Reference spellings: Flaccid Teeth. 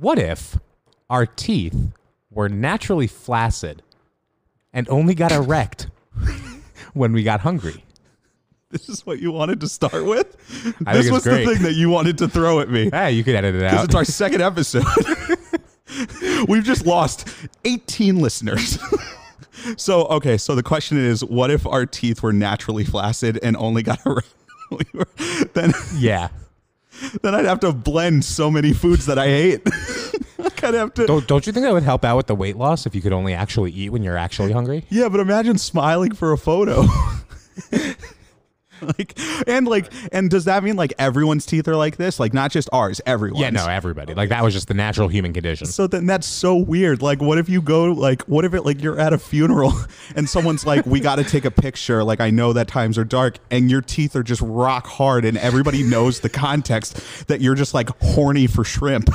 What if our teeth were naturally flaccid and only got erect when we got hungry? This is what you wanted to start with? This was the thing that you wanted to throw at me. Hey, you could edit it out. Because it's our second episode. We've just lost 18 listeners. So the question is, what if our teeth were naturally flaccid and only got erect? Then I'd have to blend so many foods that I hate. I'd have to. Don't you think that would help out with the weight loss if you could only actually eat when you're actually hungry? Yeah, but imagine smiling for a photo. And does that mean like everyone's teeth are like this? Like not just ours, everyone's. Yeah, no, everybody. Like that was just the natural human condition. So then that's so weird. Like what if you go like, what if it like you're at a funeral and someone's like, we got to take a picture. Like I know that times are dark and your teeth are just rock hard and everybody knows the context that you're just like horny for shrimp.